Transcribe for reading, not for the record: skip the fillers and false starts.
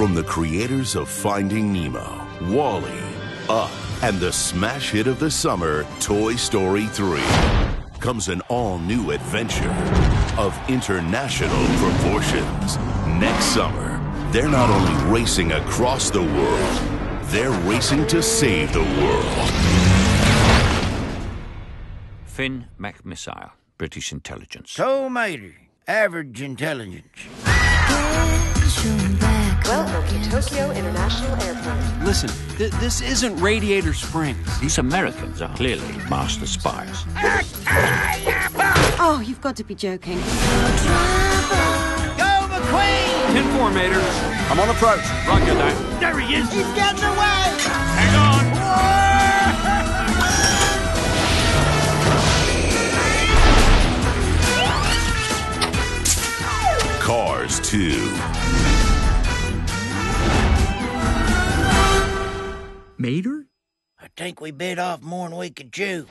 From the creators of Finding Nemo, WALL-E, Up, and the smash hit of the summer, Toy Story 3, comes an all-new adventure of international proportions. Next summer, they're not only racing across the world, they're racing to save the world. Finn McMissile, British intelligence. Tow-mater, average intelligence. Welcome to Tokyo International Airport. Listen, this isn't Radiator Springs. These Americans are clearly master spies. Oh, you've got to be joking. Go, McQueen! 10-4, Mater. I'm on approach. Roger that. There he is. He's getting away. Hang on. Cars 2. Mater? I think we bit off more than we could chew.